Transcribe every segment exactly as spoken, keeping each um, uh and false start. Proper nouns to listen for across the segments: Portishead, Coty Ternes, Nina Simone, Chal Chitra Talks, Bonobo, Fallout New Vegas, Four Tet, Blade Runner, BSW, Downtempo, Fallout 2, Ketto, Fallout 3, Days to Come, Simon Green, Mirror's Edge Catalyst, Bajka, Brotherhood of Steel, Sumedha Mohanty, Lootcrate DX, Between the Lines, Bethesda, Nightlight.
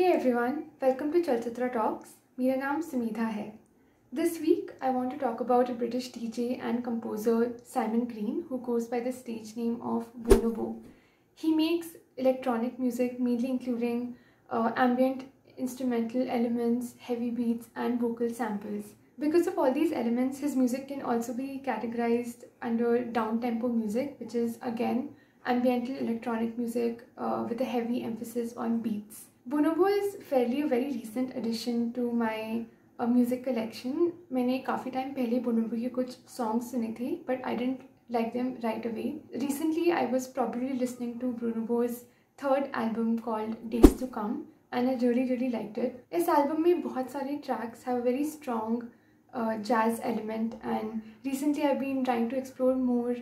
Hey everyone, welcome to Chal Chitra Talks. My name is Sumedha hai. This week, I want to talk about a British D J and composer, Simon Green, who goes by the stage name of Bonobo. He makes electronic music, mainly including uh, ambient instrumental elements, heavy beats, and vocal samples. Because of all these elements, his music can also be categorized under down-tempo music, which is, again, ambiental electronic music uh, with a heavy emphasis on beats. Bonobo is fairly a very recent addition to my uh, music collection. मैंने काफी time पहले Bonobo के कुछ songs सुने थे, but I didn't like them right away. Recently, I was probably listening to Bonobo's third album called Days to Come, and I really really liked it. इस album में बहुत सारे tracks have a very strong uh, jazz element, and recently I've been trying to explore more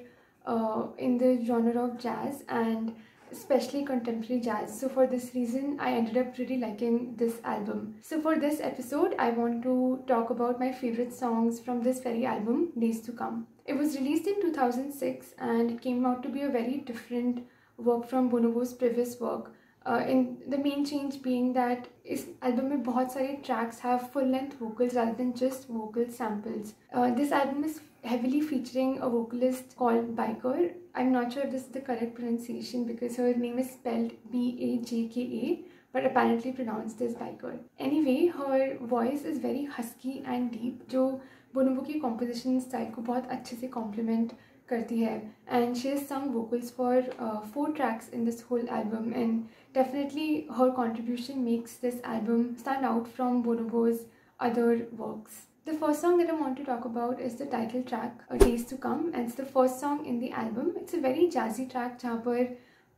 uh, in the genre of jazz and especially contemporary jazz. So for this reason, I ended up really liking this album. So for this episode, I want to talk about my favorite songs from this very album, Days to Come. It was released in two thousand six and it came out to be a very different work from Bonobo's previous work. Uh, in the main change being that इस album में बहुत सारे tracks have full-length vocals rather than just vocal samples. Uh, this album is heavily featuring a vocalist called Bajka. I'm not sure if this is the correct pronunciation because her name is spelled B A J K A but apparently pronounced as Bajka. Anyway, her voice is very husky and deep, जो Bonobo की composition style को बहुत अच्छे से compliment करती है, and she has sung vocals for uh, four tracks in this whole album, and definitely her contribution makes this album stand out from Bonobo's other works. The first song that I want to talk about is the title track, A Days to Come, and it's the first song in the album. It's a very jazzy track जहाँ पर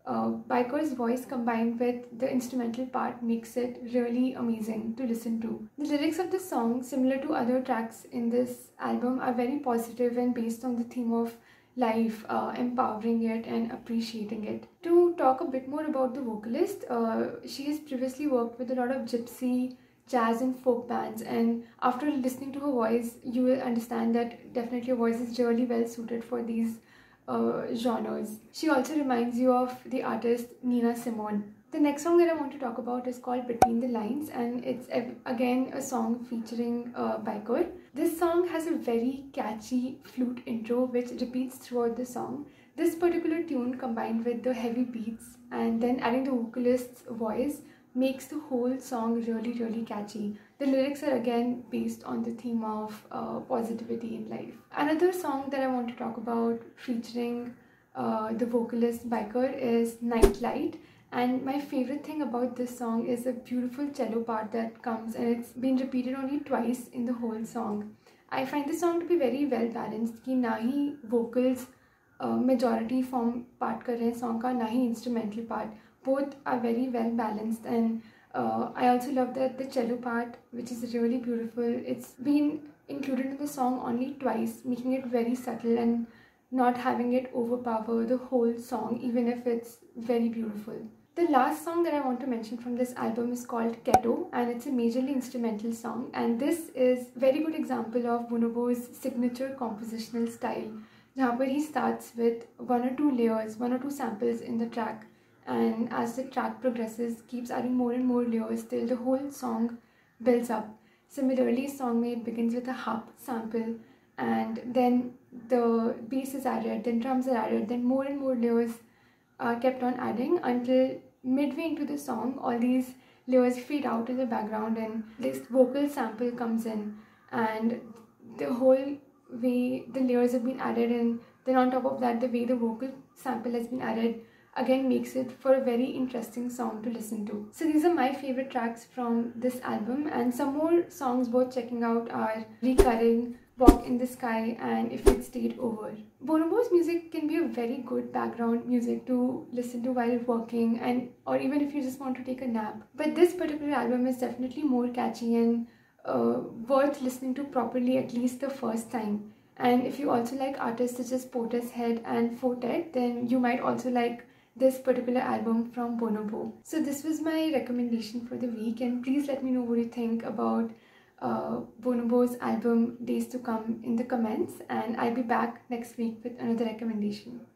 uh, Bajka's voice combined with the instrumental part makes it really amazing to listen to. The lyrics of this song, similar to other tracks in this album, are very positive and based on the theme of life, uh, empowering it and appreciating it. To talk a bit more about the vocalist, uh, she has previously worked with a lot of gypsy, jazz and folk bands, and after listening to her voice, you will understand that definitely her voice is really well suited for these uh, genres. She also reminds you of the artist Nina Simone. The next song that I want to talk about is called Between the Lines, and it's again a song featuring uh, Bajka. This song has a very catchy flute intro which repeats throughout the song. This particular tune combined with the heavy beats and then adding the vocalist's voice makes the whole song really really catchy. The lyrics are again based on the theme of uh, positivity in life. Another song that I want to talk about featuring uh, the vocalist Bajka is Nightlight. And my favorite thing about this song is a beautiful cello part that comes, and it's been repeated only twice in the whole song. I find this song to be very well balanced कि ना ही vocals uh, majority form part कर रहे हैं song का, ना ही instrumental part. Both are very well balanced, and uh, I also love that the cello part, which is really beautiful, it's been included in the song only twice, making it very subtle and not having it overpower the whole song, even if it's very beautiful. The last song that I want to mention from this album is called Ketto, and it's a majorly instrumental song, and this is a very good example of Bonobo's signature compositional style, where he starts with one or two layers, one or two samples in the track, and as the track progresses, keeps adding more and more layers till the whole song builds up. Similarly, song may begins with a harp sample, and then the bass is added, then drums are added, then more and more layers are kept on adding until midway into the song, all these layers fade out in the background and this vocal sample comes in, and the whole way the layers have been added, and then on top of that the way the vocal sample has been added again makes it for a very interesting song to listen to. So these are my favorite tracks from this album, and some more songs worth checking out are Recurring, Walk in the Sky, and If It Stayed Over. Bonobo's music can be a very good background music to listen to while working, and or even if you just want to take a nap. But this particular album is definitely more catchy and uh, worth listening to properly at least the first time. And if you also like artists such as Portishead and Four Tet, then you might also like this particular album from Bonobo. So this was my recommendation for the week, and please let me know what you think about Uh, Bonobo's album Days to Come in the comments, and I'll be back next week with another recommendation.